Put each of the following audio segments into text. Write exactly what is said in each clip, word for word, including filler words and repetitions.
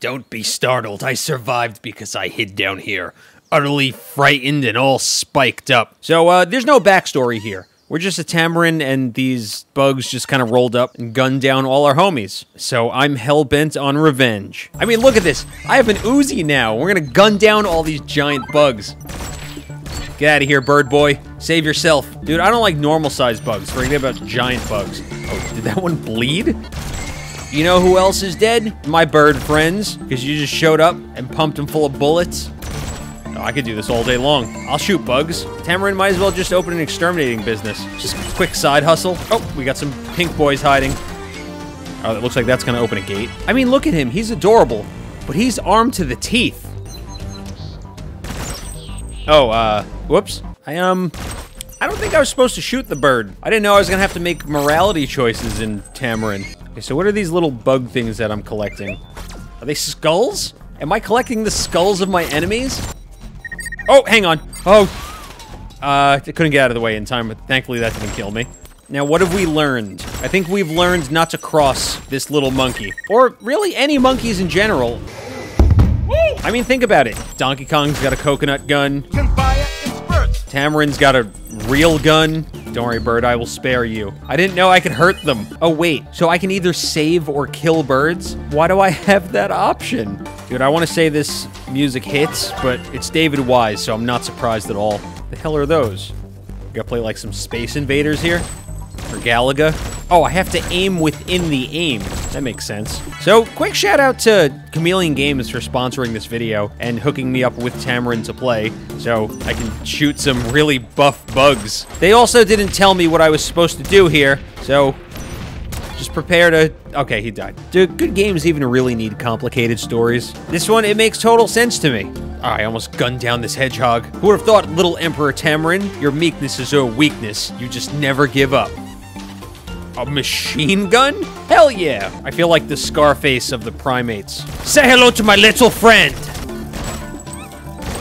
Don't be startled. I survived because I hid down here, utterly frightened and all spiked up. So, uh, there's no backstory here. We're just a Tamarin, and these bugs just kind of rolled up and gunned down all our homies. So I'm hellbent on revenge. I mean, look at this. I have an Uzi now. We're gonna gun down all these giant bugs. Get out of here, bird boy. Save yourself. Dude, I don't like normal-sized bugs. Forget about giant bugs. Oh, did that one bleed? You know who else is dead? My bird friends, because you just showed up and pumped them full of bullets. Oh, I could do this all day long. I'll shoot bugs. Tamarin might as well just open an exterminating business. Just a quick side hustle. Oh, we got some pink boys hiding. Oh, it looks like that's gonna open a gate. I mean, look at him. He's adorable, but he's armed to the teeth. Oh, uh, whoops. I, um, I don't think I was supposed to shoot the bird. I didn't know I was gonna have to make morality choices in Tamarin. Okay, so what are these little bug things that I'm collecting? Are they skulls? Am I collecting the skulls of my enemies? Oh, hang on. Oh, uh, I couldn't get out of the way in time, but thankfully that didn't kill me. Now, what have we learned? I think we've learned not to cross this little monkey, or really any monkeys in general. Woo! I mean, think about it. Donkey Kong's got a coconut gun. Tamarin's got a real gun. Don't worry, bird, I will spare you. I didn't know I could hurt them. Oh, wait, so I can either save or kill birds? Why do I have that option? Dude, I want to say this music hits, but it's David Wise, so I'm not surprised at all. The hell are those? We gotta play like some Space Invaders here? Or Galaga? Oh, I have to aim within the aim. That makes sense. So, quick shout out to Chameleon Games for sponsoring this video and hooking me up with Tamarin to play so I can shoot some really buff bugs. They also didn't tell me what I was supposed to do here, so just prepare to... Okay, he died. Do good games even really need complicated stories? This one, it makes total sense to me. Oh, I almost gunned down this hedgehog. Who would have thought, little Emperor Tamarin, your meekness is your weakness. You just never give up. A machine gun? Hell yeah! I feel like the Scarface of the primates. Say hello to my little friend!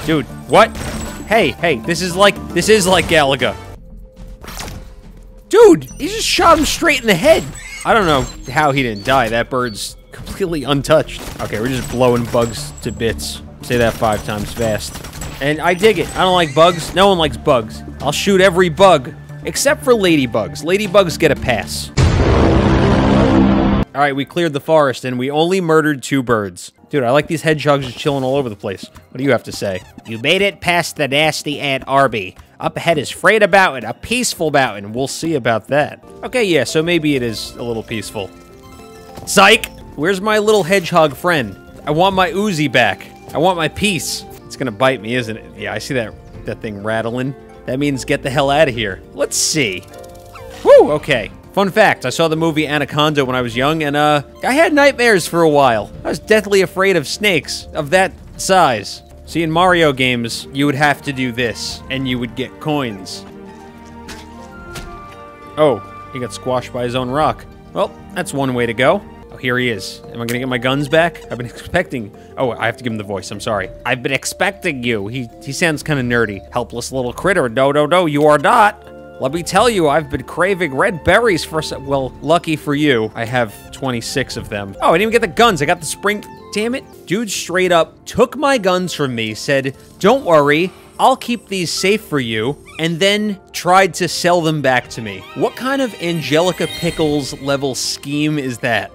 Dude, what? Hey, hey, this is like, this is like Galaga. Dude, he just shot him straight in the head! I don't know how he didn't die. That bird's completely untouched. Okay, we're just blowing bugs to bits. Say that five times fast. And I dig it. I don't like bugs. No one likes bugs. I'll shoot every bug. Except for ladybugs. Ladybugs get a pass. All right, we cleared the forest and we only murdered two birds. Dude, I like these hedgehogs just chilling all over the place. What do you have to say? You made it past the nasty Aunt Arby. Up ahead is Freyda Mountain, a peaceful mountain. We'll see about that. Okay, yeah, so maybe it is a little peaceful. Psych! Where's my little hedgehog friend? I want my Uzi back. I want my peace. It's gonna bite me, isn't it? Yeah, I see that, that thing rattling. That means get the hell out of here. Let's see. Woo, okay. Fun fact, I saw the movie Anaconda when I was young, and uh, I had nightmares for a while. I was deathly afraid of snakes of that size. See, in Mario games, you would have to do this, and you would get coins. Oh, he got squashed by his own rock. Well, that's one way to go. Oh, here he is. Am I gonna get my guns back? I've been expecting... Oh, I have to give him the voice, I'm sorry. I've been expecting you. He he sounds kind of nerdy. Helpless little critter, no, no, no, you are not. Let me tell you, I've been craving red berries for some... Well, lucky for you, I have twenty-six of them. Oh, I didn't even get the guns, I got the spring... Damn it. Dude straight up took my guns from me, said, don't worry, I'll keep these safe for you, and then tried to sell them back to me. What kind of Angelica Pickles level scheme is that?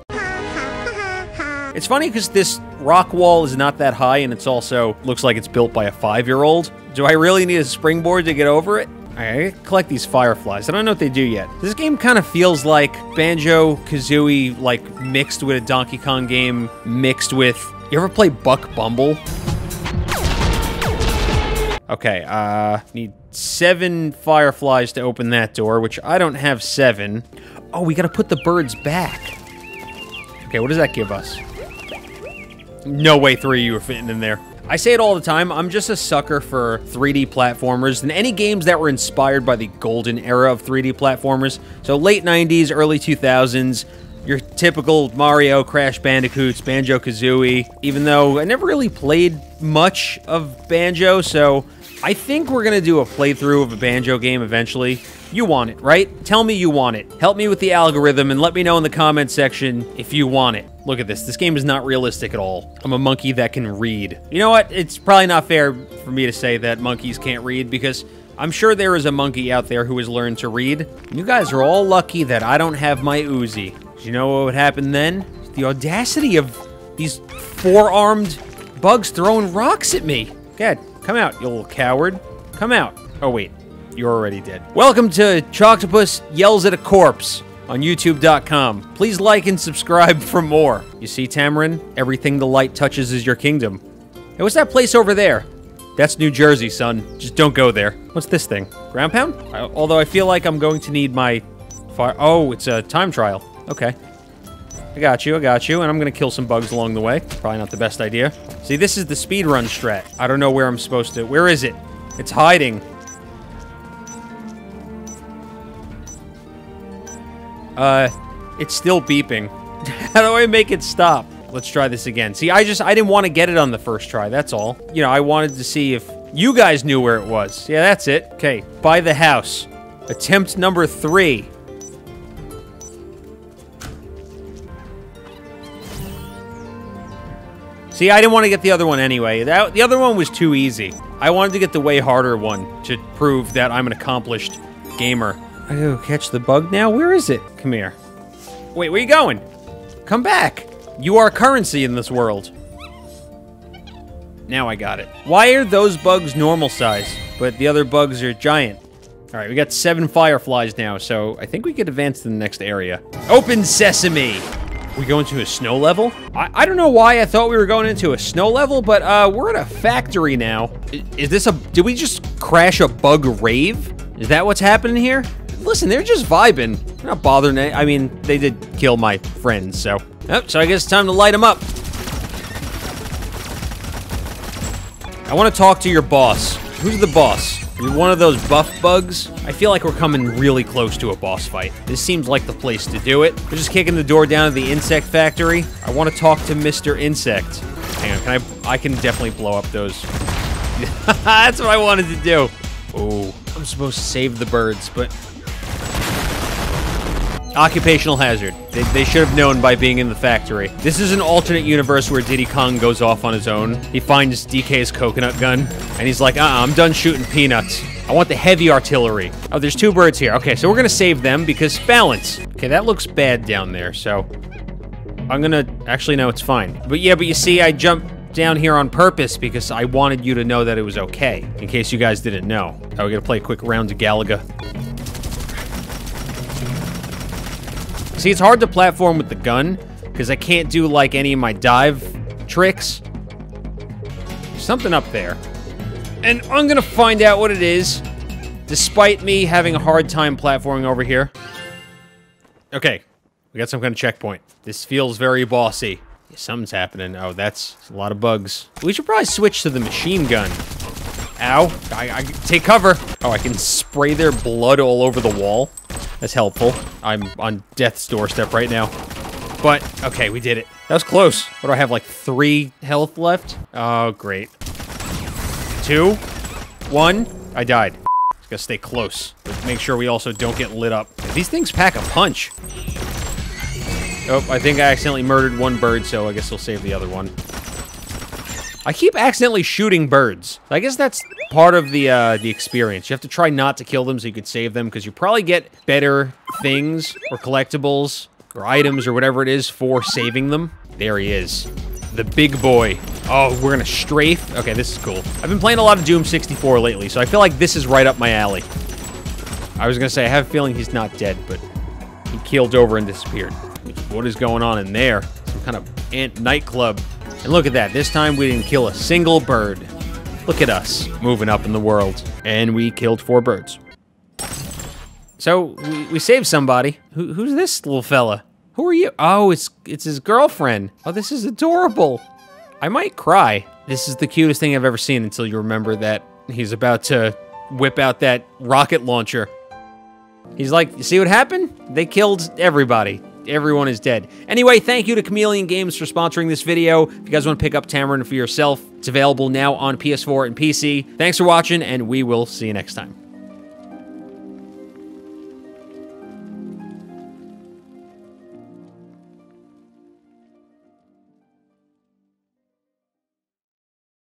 It's funny because this rock wall is not that high, and it's also looks like it's built by a five-year-old. Do I really need a springboard to get over it? I collect these fireflies. I don't know what they do yet. This game kind of feels like Banjo-Kazooie, like mixed with a Donkey Kong game, mixed with... You ever play Buck Bumble? Okay, uh, need seven fireflies to open that door, which I don't have seven. Oh, we gotta put the birds back. Okay, what does that give us? No way three of you are fitting in there. I say it all the time, I'm just a sucker for three D platformers and any games that were inspired by the golden era of three D platformers. So late nineties, early two thousands, your typical Mario, Crash Bandicoots, Banjo-Kazooie, even though I never really played much of Banjo, so I think we're gonna do a playthrough of a Banjo game eventually. You want it, right? Tell me you want it. Help me with the algorithm and let me know in the comment section if you want it. Look at this. This game is not realistic at all. I'm a monkey that can read. You know what? It's probably not fair for me to say that monkeys can't read, because I'm sure there is a monkey out there who has learned to read. You guys are all lucky that I don't have my Uzi. You know what would happen then? The audacity of these four-armed bugs throwing rocks at me. God, come out, you little coward. Come out. Oh, wait. You're already dead. Welcome to Choctopus Yells at a Corpse on YouTube dot com. Please like and subscribe for more. You see, Tamarin? Everything the light touches is your kingdom. Hey, what's that place over there? That's New Jersey, son. Just don't go there. What's this thing? Ground pound? I, although I feel like I'm going to need my fire. Oh, it's a time trial. Okay. I got you, I got you, and I'm gonna kill some bugs along the way. Probably not the best idea. See, this is the speedrun strat. I don't know where I'm supposed to. Where is it? It's hiding. Uh, it's still beeping. How do I make it stop? Let's try this again. See, I just, I didn't want to get it on the first try, that's all. You know, I wanted to see if you guys knew where it was. Yeah, that's it. Okay, by the house. Attempt number three. See, I didn't want to get the other one anyway. That, the other one was too easy. I wanted to get the way harder one to prove that I'm an accomplished gamer. I gotta catch the bug now? Where is it? Come here. Wait, where are you going? Come back! You are currency in this world. Now I got it. Why are those bugs normal size, but the other bugs are giant? Alright, we got seven fireflies now, so I think we could advance to the next area. Open sesame! We go into a snow level? I, I don't know why I thought we were going into a snow level, but uh, we're at a factory now. Is, is this a- did we just crash a bug rave? Is that what's happening here? Listen, they're just vibing. They're not bothering any- I mean, they did kill my friends, so. Oh, so I guess it's time to light them up. I want to talk to your boss. Who's the boss? You're one of those buff bugs? I feel like we're coming really close to a boss fight. This seems like the place to do it. We're just kicking the door down to the insect factory. I want to talk to Mister Insect. Hang on, can I- I can definitely blow up those. That's what I wanted to do. Oh, I'm supposed to save the birds, but... Occupational hazard. They, they should have known by being in the factory. This is an alternate universe where Diddy Kong goes off on his own. He finds D K's coconut gun, and he's like, uh-uh, I'm done shooting peanuts. I want the heavy artillery. Oh, there's two birds here. Okay, so we're gonna save them because balance. Okay, that looks bad down there, so... I'm gonna... Actually, no, it's fine. But yeah, but you see, I jumped down here on purpose because I wanted you to know that it was okay, in case you guys didn't know. Oh, we gotta play a quick round to Galaga. See, it's hard to platform with the gun, because I can't do, like, any of my dive tricks. There's something up there. And I'm gonna find out what it is, despite me having a hard time platforming over here. Okay. We got some kind of checkpoint. This feels very bossy. Yeah, something's happening. Oh, that's a lot of bugs. We should probably switch to the machine gun. Ow. I, I take cover. Oh, I can spray their blood all over the wall. That's helpful. I'm on death's doorstep right now. But, okay, we did it. That was close. What do I have, like three health left? Oh, great. Two, one, I died. Just gotta stay close. But make sure we also don't get lit up. These things pack a punch. Oh, I think I accidentally murdered one bird, so I guess I'll save the other one. I keep accidentally shooting birds. I guess that's part of the uh, the experience. You have to try not to kill them so you can save them, because you probably get better things or collectibles or items or whatever it is for saving them. There he is. The big boy. Oh, we're gonna strafe. Okay, this is cool. I've been playing a lot of Doom sixty-four lately, so I feel like this is right up my alley. I was gonna say, I have a feeling he's not dead, but he keeled over and disappeared. What is going on in there? Some kind of ant nightclub. And look at that, this time we didn't kill a single bird. Look at us, moving up in the world. And we killed four birds. So, we, we saved somebody. Who, who's this little fella? Who are you? Oh, it's it's his girlfriend. Oh, this is adorable. I might cry. This is the cutest thing I've ever seen until you remember that he's about to whip out that rocket launcher. He's like, you see what happened? They killed everybody. Everyone is dead. Anyway, thank you to Chameleon Games for sponsoring this video. If you guys want to pick up Tamarin for yourself, it's available now on P S four and P C. Thanks for watching, and we will see you next time.